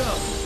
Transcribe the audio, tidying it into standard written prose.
go.